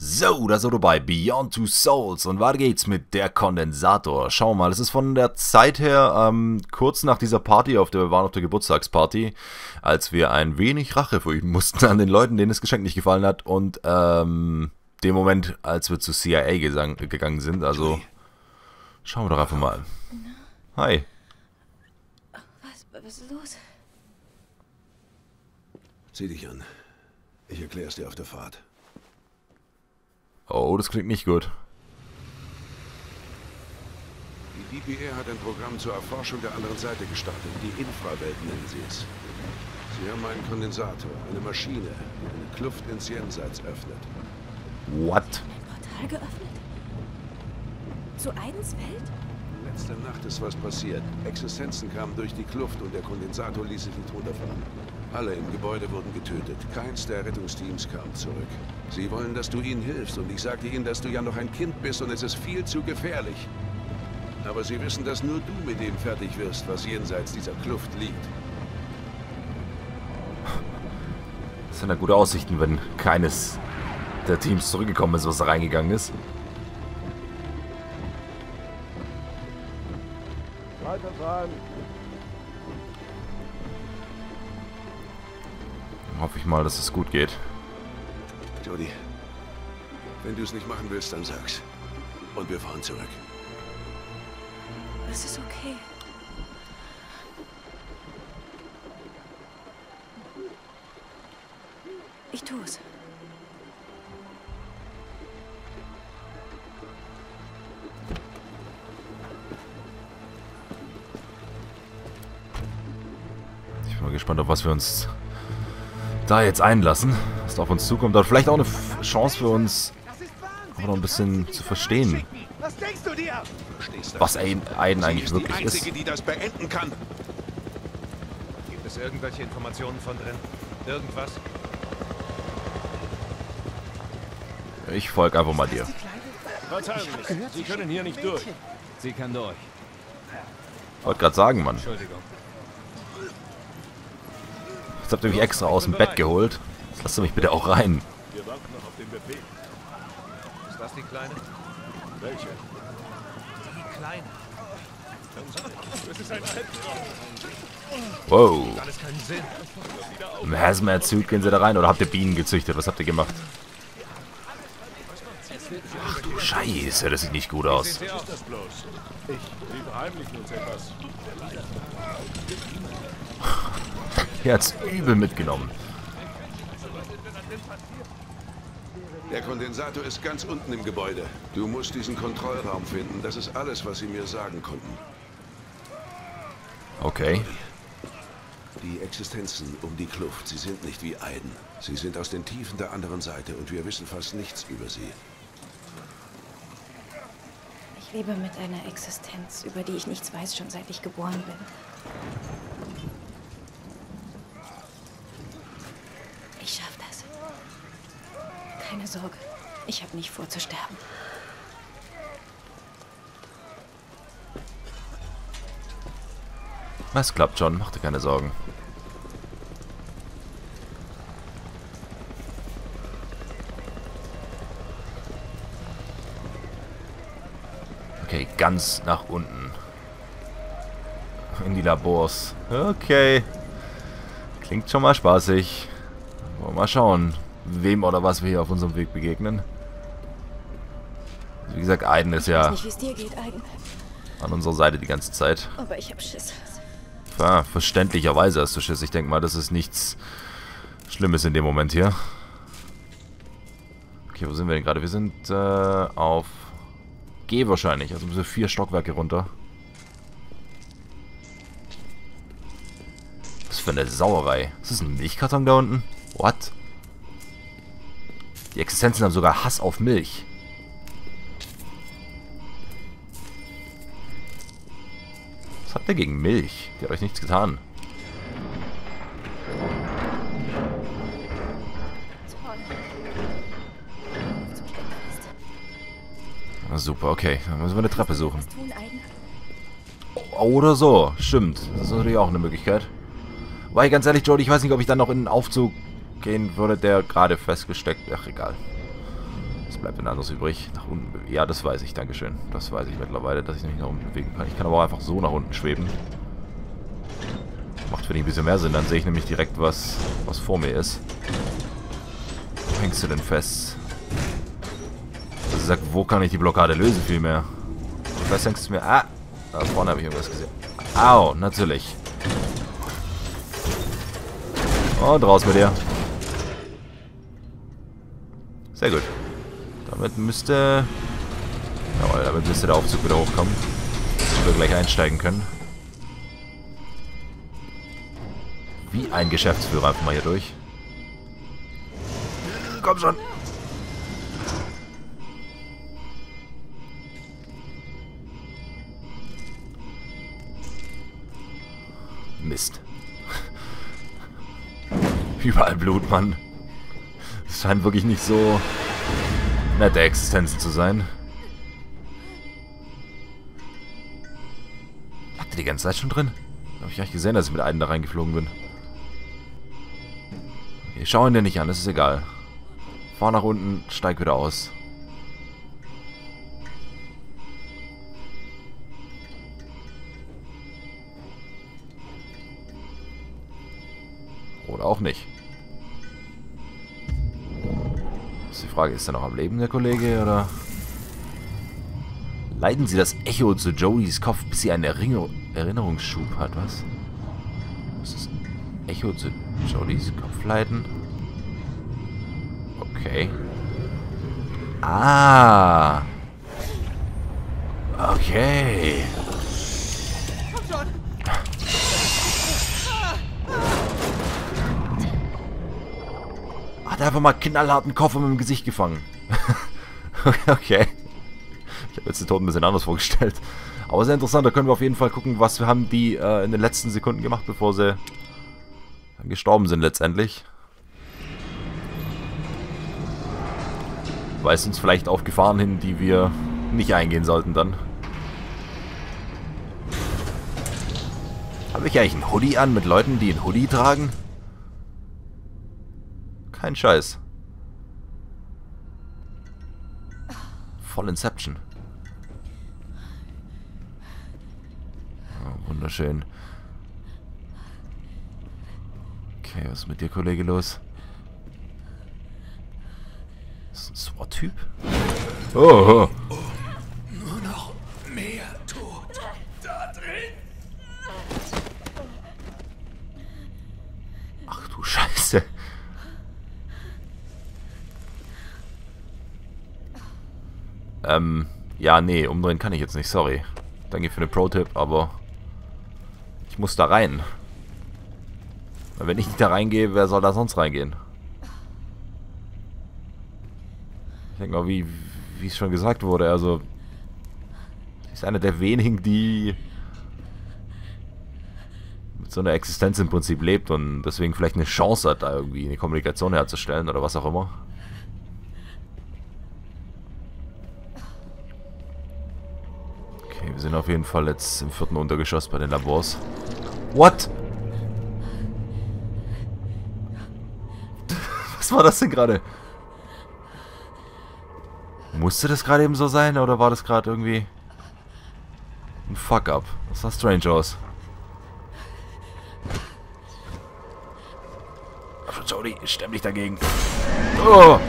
So, da sind wir bei Beyond Two Souls und weiter geht's mit der Kondensator. Schau mal, es ist von der Zeit her kurz nach dieser Party, wir waren auf der Geburtstagsparty, als wir ein wenig Rache verüben mussten an den Leuten, denen das Geschenk nicht gefallen hat und dem Moment, als wir zur CIA gegangen sind, also schauen wir doch einfach mal. Hi. Was ist los? Zieh dich an. Ich erklär's dir auf der Fahrt. Oh, das klingt nicht gut. Die DPA hat ein Programm zur Erforschung der anderen Seite gestartet. Die Infrawelt nennen sie es. Sie haben einen Kondensator, eine Maschine, eine Kluft ins Jenseits öffnet. What? Ein Portal geöffnet? Zu Aidens Feld? Letzte Nacht ist was passiert. Existenzen kamen durch die Kluft und der Kondensator ließ sich nicht runterfahren. Alle im Gebäude wurden getötet. Keins der Rettungsteams kam zurück. Sie wollen, dass du ihnen hilfst und ich sagte ihnen, dass du ja noch ein Kind bist und es ist viel zu gefährlich. Aber sie wissen, dass nur du mit dem fertig wirst, was jenseits dieser Kluft liegt. Das sind ja gute Aussichten, wenn keines der Teams zurückgekommen ist, was da reingegangen ist. Weiterfahren. Hoffe ich mal, dass es gut geht. Jodie, wenn du es nicht machen willst, dann sag's. Und wir fahren zurück. Es ist okay. Ich tue es. Ich bin mal gespannt, auf was wir uns da jetzt einlassen, was da auf uns zukommt. Da hat vielleicht auch eine Chance für uns, auch noch ein bisschen zu verstehen, was denkst du dir? Was Aiden eigentlich wirklich ist. Die Einzige, die das beenden kann. Gibt es irgendwelche Informationen von drin? Irgendwas? Ich folge einfach mal dir. Verzeihung, Sie können hier nicht durch. Sie kann durch. Wollte gerade sagen, Mann. Entschuldigung. Jetzt habt ihr mich extra aus dem Bett geholt. Jetzt lasst ihr mich bitte auch rein. Wir warten noch auf den Befehl. Ist das die Kleine? Welche? Die Kleine. Das ist ein Albtraum. Wow. Alles keinen Sinn. Im Hazmat-Suit gehen sie da rein oder habt ihr Bienen gezüchtet? Was habt ihr gemacht? Ach du Scheiße, das sieht nicht gut aus. Ich heimlich uns etwas. Er hat's übel mitgenommen. Der Kondensator ist ganz unten im Gebäude. Du musst diesen Kontrollraum finden. Das ist alles, was sie mir sagen konnten. Okay. Die Existenzen um die Kluft, sie sind nicht wie Aiden. Sie sind aus den Tiefen der anderen Seite und wir wissen fast nichts über sie. Ich lebe mit einer Existenz, über die ich nichts weiß, schon seit ich geboren bin. Ich schaffe das. Keine Sorge, ich habe nicht vor zu sterben. Es klappt schon, mach dir keine Sorgen. Okay, ganz nach unten. In die Labors. Okay. Klingt schon mal spaßig. Mal schauen, wem oder was wir hier auf unserem Weg begegnen. Wie gesagt, Aiden ist ja an unserer Seite die ganze Zeit. Aber ich hab Schiss. Ja, verständlicherweise hast du Schiss. Ich denke mal, das ist nichts Schlimmes in dem Moment hier. Okay, wo sind wir denn gerade? Wir sind auf G wahrscheinlich. Also müssen wir 4 Stockwerke runter. Was für eine Sauerei. Ist das ein Milchkarton da unten? What? Die Existenzen haben sogar Hass auf Milch. Was habt ihr gegen Milch? Die hat euch nichts getan. Na super, okay. Dann müssen wir eine Treppe suchen. Oder so. Stimmt. Das ist natürlich auch eine Möglichkeit. Weil ganz ehrlich, Jodie, ich weiß nicht, ob ich dann noch in den Aufzug gehen würde, der gerade festgesteckt. Ach, egal. Es bleibt ein anderes übrig. Nach unten bewegen. Ja, das weiß ich. Dankeschön. Das weiß ich mittlerweile, dass ich mich nach unten bewegen kann. Ich kann aber auch einfach so nach unten schweben. Macht für mich ein bisschen mehr Sinn. Dann sehe ich nämlich direkt, was vor mir ist. Wo hängst du denn fest? Also ich sag, wo kann ich die Blockade lösen vielmehr? Was hängst du mir? Ah! Da vorne habe ich irgendwas gesehen. Au, natürlich. Und raus mit dir. Sehr gut. Jawohl, damit müsste der Aufzug wieder hochkommen. Dass wir gleich einsteigen können. Wie ein Geschäftsführer einfach mal hier durch. Komm schon. Mist. Überall Blut, Mann. Es scheint wirklich nicht so nette Existenzen zu sein. Lag der die ganze Zeit schon drin? Habe ich gar nicht gesehen, dass ich mit Aiden da reingeflogen bin. Okay, schau ihn dir nicht an, das ist egal. Fahr nach unten, steig wieder aus. Oder auch nicht. Das ist die Frage, ist er noch am Leben, der Kollege, oder? Leiten Sie das Echo zu Jodies Kopf, bis sie einen Erinnerungsschub hat, was? Muss das Echo zu Jodies Kopf leiten? Okay. Ah! Okay. Hat einfach mal knallharten Koffer mit dem Gesicht gefangen. Okay. Ich habe jetzt den Tod ein bisschen anders vorgestellt. Aber sehr interessant, da können wir auf jeden Fall gucken, was haben die in den letzten Sekunden gemacht, bevor sie gestorben sind letztendlich. Weist uns vielleicht auf Gefahren hin, die wir nicht eingehen sollten dann. Habe ich eigentlich einen Hoodie an mit Leuten, die einen Hoodie tragen? Kein Scheiß. Voll Inception. Oh, wunderschön. Okay, was ist mit dir, Kollege, los? Ist ein SWAT-Typ? Oh, oh. Nur noch mehr Tod da drin. Ach du Scheiße. Ja, nee, umdrehen kann ich jetzt nicht, sorry. Danke für den Pro-Tipp, aber ich muss da rein. Weil wenn ich nicht da reingehe, wer soll da sonst reingehen? Ich denke mal, wie es schon gesagt wurde, also ist einer der wenigen, die mit so einer Existenz im Prinzip lebt und deswegen vielleicht eine Chance hat, da irgendwie eine Kommunikation herzustellen oder was auch immer. Wir sind auf jeden Fall jetzt im 4. Untergeschoss bei den Labors. What? Was war das denn gerade? Musste das gerade eben so sein oder war das gerade irgendwie ein Fuck-up? Das sah strange aus. Also Jodie, stell dich dagegen. Oh!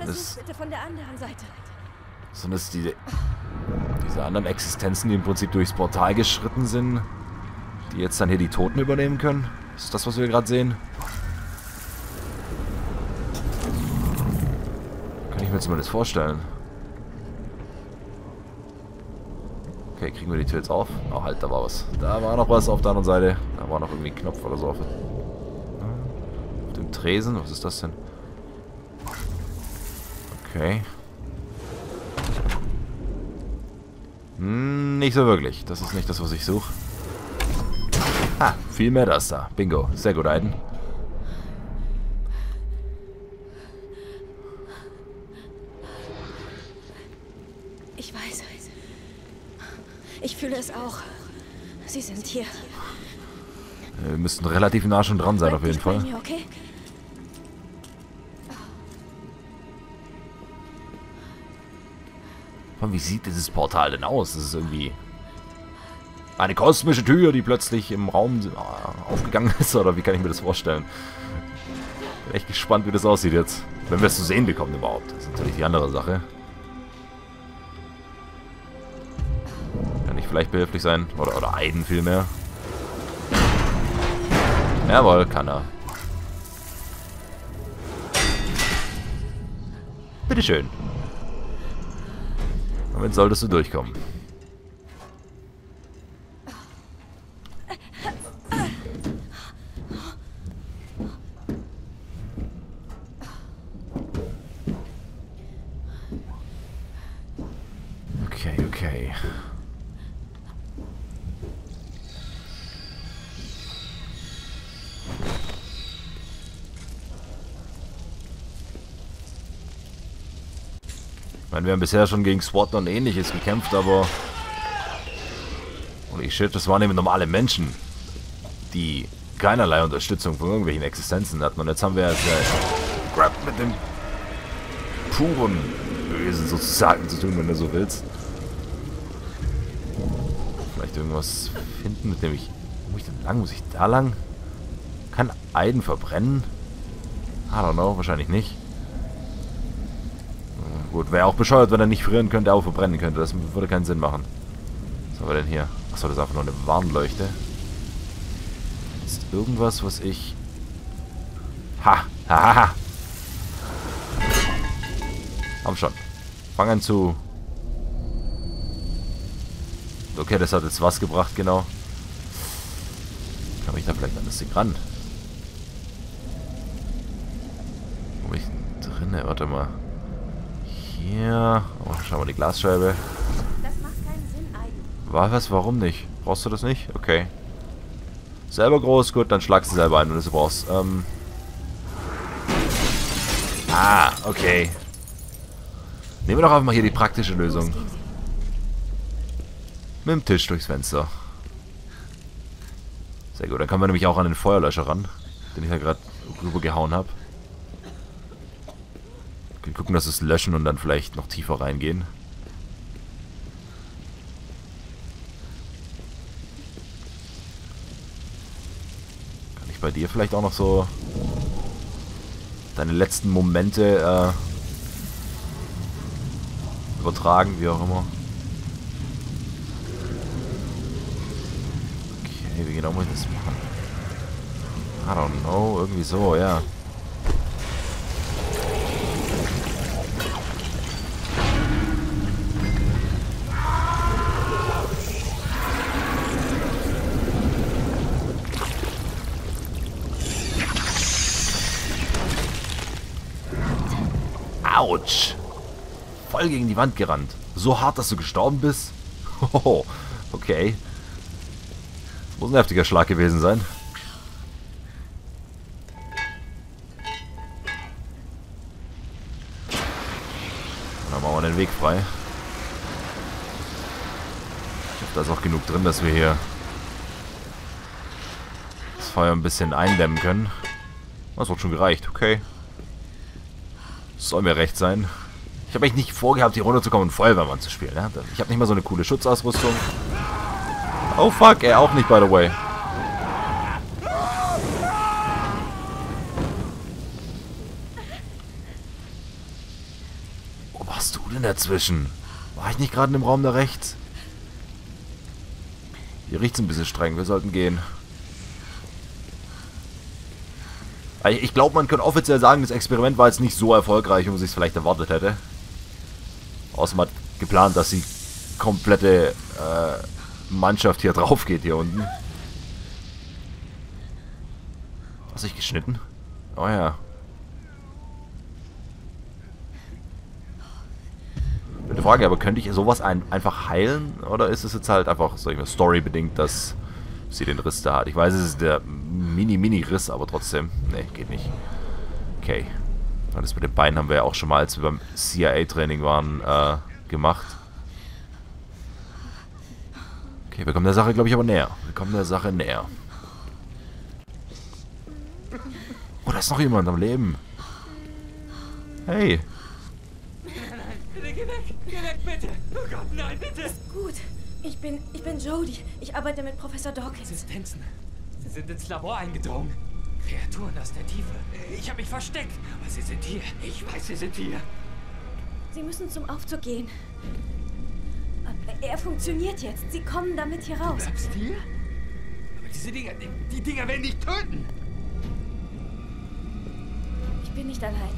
Bitte von der anderen Seite. Sind das diese anderen Existenzen, die im Prinzip durchs Portal geschritten sind, die jetzt dann hier die Toten übernehmen können? Ist das, was wir gerade sehen? Kann ich mir zumindest vorstellen. Okay, kriegen wir die Tür jetzt auf? Oh, halt, da war was. Da war noch was auf der anderen Seite. Da war noch irgendwie ein Knopf oder so. Auf dem Tresen? Was ist das denn? Okay. Hm, nicht so wirklich. Das ist nicht das, was ich suche. Ah, viel mehr das da. Bingo. Sehr gut, Aiden. Ich weiß es. Ich fühle es auch. Sie sind hier. Wir müssten relativ nah schon dran sein, auf jeden Fall. Okay? Wie sieht dieses Portal denn aus? Das ist irgendwie eine kosmische Tür, die plötzlich im Raum aufgegangen ist, oder wie kann ich mir das vorstellen? Bin echt gespannt, wie das aussieht jetzt. Wenn wir es zu sehen bekommen überhaupt. Das ist natürlich die andere Sache. Kann ich vielleicht behilflich sein? Oder Aiden vielmehr. Jawohl, kann er. Bitteschön. Damit solltest du durchkommen. Okay, okay. Ich meine, wir haben bisher schon gegen SWAT und Ähnliches gekämpft, aber... Holy shit, das waren eben normale Menschen, die keinerlei Unterstützung von irgendwelchen Existenzen hatten. Und jetzt haben wir ja Grab mit dem puren Bösen sozusagen zu tun, wenn du so willst. Vielleicht irgendwas finden, mit dem ich... Wo muss ich denn lang? Muss ich da lang? Kann Aiden verbrennen? I don't know, wahrscheinlich nicht. Gut, wäre auch bescheuert, wenn er nicht frieren könnte, aber verbrennen könnte. Das würde keinen Sinn machen. Was haben wir denn hier? Achso, das ist einfach nur eine Warnleuchte. Ist irgendwas, was ich... Ha! Ha! Ha! Komm schon. Fang an zu... Okay, das hat jetzt was gebracht, genau. Kann ich da vielleicht an das Ding ran? Wo bin ich denn drinne? Warte mal. Ja, oh, schau mal die Glasscheibe. Das macht keinen Sinn, was? Warum nicht? Brauchst du das nicht? Okay. Selber groß, gut, dann schlagst du selber ein, wenn du es brauchst. Okay. Nehmen wir doch einfach mal hier die praktische Lösung. Mit dem Tisch durchs Fenster. Sehr gut, dann können wir nämlich auch an den Feuerlöscher ran, den ich ja gerade rüber gehauen habe. Wir gucken, dass wir es löschen und dann vielleicht noch tiefer reingehen. Kann ich bei dir vielleicht auch noch so deine letzten Momente übertragen, wie auch immer. Okay, wie genau muss ich das machen? I don't know, irgendwie so, ja. Yeah. Autsch! Voll gegen die Wand gerannt. So hart, dass du gestorben bist? Hoho, okay. Das muss ein heftiger Schlag gewesen sein. Dann machen wir den Weg frei. Ich hoffe, da ist auch genug drin, dass wir hier das Feuer ein bisschen eindämmen können. Das hat schon gereicht, okay. Soll mir recht sein. Ich habe echt nicht vorgehabt, hier runterzukommen und Feuerwehrmann zu spielen. Ne? Ich habe nicht mal so eine coole Schutzausrüstung. Oh fuck, er auch nicht, by the way. Wo warst du denn dazwischen? War ich nicht gerade in dem Raum da rechts? Hier riecht es ein bisschen streng, wir sollten gehen. Ich glaube, man kann offiziell sagen, das Experiment war jetzt nicht so erfolgreich, wie man sich es vielleicht erwartet hätte. Außer man hat geplant, dass die komplette Mannschaft hier drauf geht, hier unten. Was ich geschnitten? Oh ja. Bitte Frage, aber könnte ich sowas einfach heilen? Oder ist es jetzt halt einfach, sag ich mal, storybedingt, dass sie den Riss da hat? Ich weiß, es ist der Mini-Riss, aber trotzdem. Ne, geht nicht. Okay. Das mit den Beinen haben wir ja auch schon mal, als wir beim CIA-Training waren, gemacht. Okay, wir kommen der Sache, glaube ich, aber näher. Wir kommen der Sache näher. Oh, da ist noch jemand am Leben. Hey. Bitte, geh weg, bitte. Oh Gott, nein, bitte. Ist gut. Ich bin Jodie. Ich arbeite mit Professor Dawkins. Existenzen. Sie sind ins Labor eingedrungen. Kreaturen aus der Tiefe. Ich habe mich versteckt. Aber sie sind hier. Ich weiß, sie sind hier. Sie müssen zum Aufzug gehen. Er funktioniert jetzt. Sie kommen damit hier raus. Du bleibst hier? Aber diese Dinger, die Dinger werden dich töten. Ich bin nicht allein.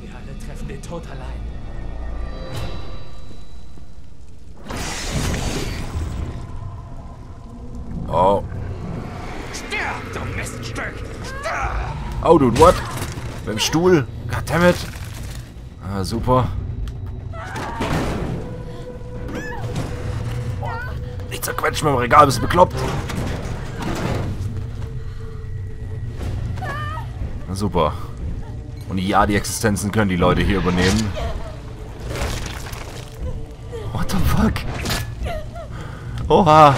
Wir alle treffen den Tod allein. Oh. Stirb, du Miststück! Stirb! Oh, dude, what? Mit dem Stuhl? Goddammit! Ah, super. Nicht zerquetschen mit dem Regal, bist du bekloppt? Na, super. Und ja, die Existenzen können die Leute hier übernehmen. What the fuck? Oha!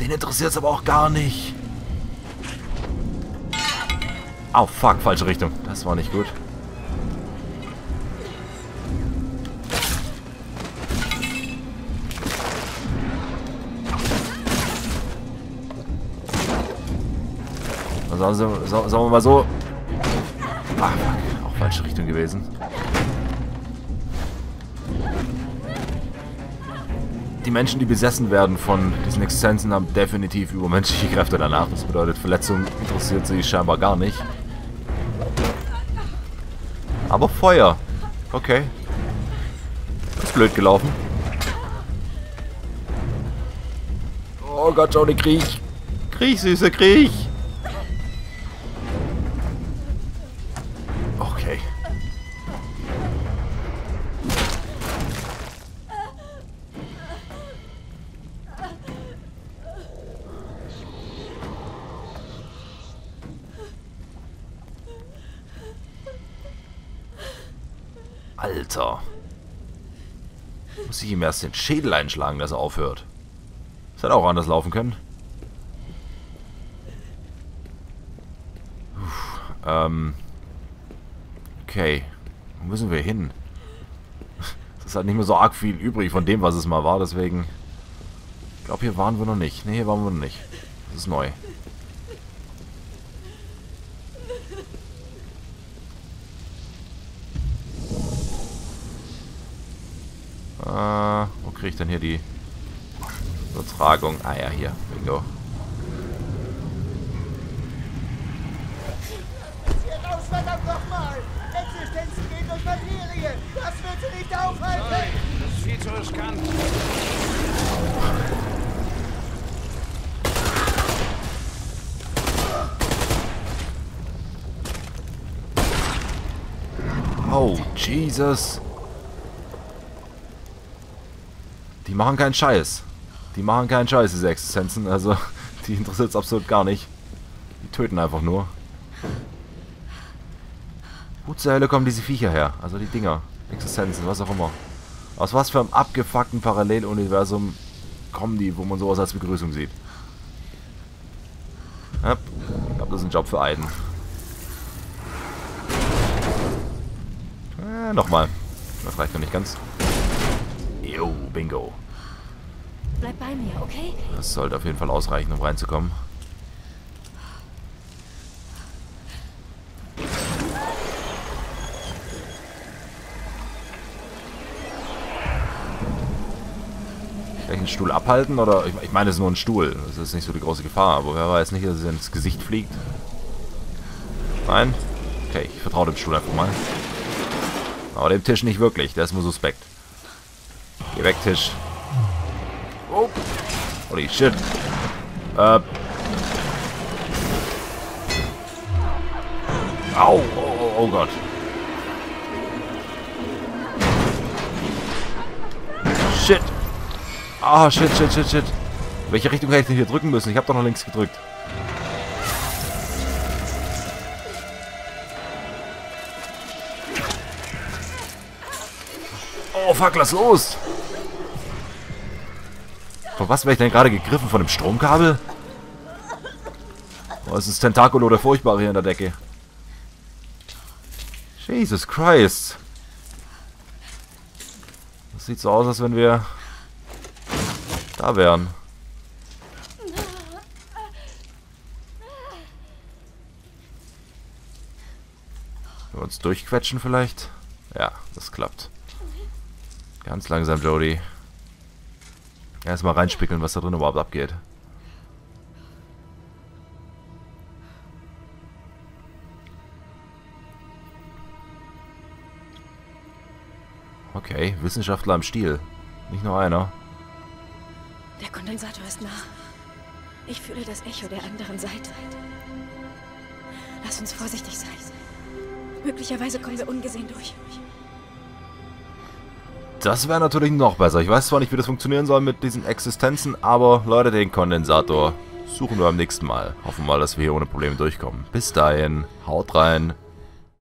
Den interessiert's aber auch gar nicht. Oh fuck, falsche Richtung. Das war nicht gut. Sagen wir mal so. Ah, fuck. Auch falsche Richtung gewesen. Die Menschen, die besessen werden von diesen Existenzen, haben definitiv übermenschliche Kräfte danach. Das bedeutet, Verletzung interessiert sie scheinbar gar nicht. Aber Feuer. Okay. Das ist blöd gelaufen. Oh Gott, Jodie, kriech. Kriech, Süße, kriech. Alter. Muss ich ihm erst den Schädel einschlagen, dass er aufhört. Das hätte auch anders laufen können. Okay. Wo müssen wir hin? Es ist halt nicht mehr so arg viel übrig von dem, was es mal war, deswegen... Ich glaube, hier waren wir noch nicht. Ne, hier waren wir noch nicht. Das ist neu. Wo kriege ich denn hier die Übertragung? Ah ja, hier. Bingo. Hier raus, verdammt nochmal! Existenzen gehen durch Materie! Das wird sie nicht aufhalten! Nein, das ist viel zu riskant. Oh, Jesus! Die machen keinen Scheiß. Die machen keinen Scheiß, diese Existenzen. Also, die interessiert es absolut gar nicht. Die töten einfach nur. Wo zur Hölle kommen diese Viecher her? Also die Dinger. Existenzen, was auch immer. Aus was für einem abgefuckten Paralleluniversum kommen die, wo man sowas als Begrüßung sieht? Ja, ich glaube, das ist ein Job für Aiden. Nochmal. Das reicht noch nicht ganz. Jo, bingo. Bleib bei mir, okay? Das sollte auf jeden Fall ausreichen, um reinzukommen. Vielleicht einen Stuhl abhalten, oder? Ich meine, es ist nur ein Stuhl. Das ist nicht so die große Gefahr. Aber wer weiß nicht, dass es ins Gesicht fliegt. Nein? Okay, ich vertraue dem Stuhl einfach mal. Aber dem Tisch nicht wirklich. Der ist nur suspekt. Geh weg, Tisch. Oh. Holy shit. Au. Oh Gott. Shit. Ah, shit. In welche Richtung hätte ich denn hier drücken müssen? Ich habe doch noch links gedrückt. Oh fuck, lass los! Von was wäre ich denn gerade gegriffen? Von dem Stromkabel? Oh, es ist Tentakulo, der Furchtbare hier in der Decke. Jesus Christ. Das sieht so aus, als wenn wir da wären. Wenn wir uns durchquetschen vielleicht? Ja, das klappt. Ganz langsam, Jodie. Erstmal reinspickeln, was da drin überhaupt abgeht. Okay, Wissenschaftler im Stil. Nicht nur einer. Der Kondensator ist nah. Ich fühle das Echo der anderen Seite. Lass uns vorsichtig sein. Möglicherweise kommen wir ungesehen durch. Das wäre natürlich noch besser. Ich weiß zwar nicht, wie das funktionieren soll mit diesen Existenzen, aber Leute, den Kondensator suchen wir beim nächsten Mal. Hoffen wir mal, dass wir hier ohne Probleme durchkommen. Bis dahin, haut rein.